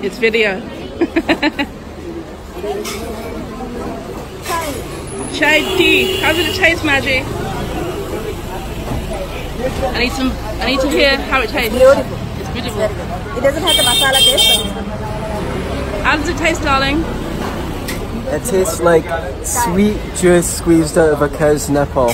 It's video. Chai tea. How does it taste, Maggie? I need to hear how it tastes. Beautiful. It's beautiful. It doesn't have the masala taste. How does it taste, darling? It tastes like sweet juice squeezed out of a cow's nipple.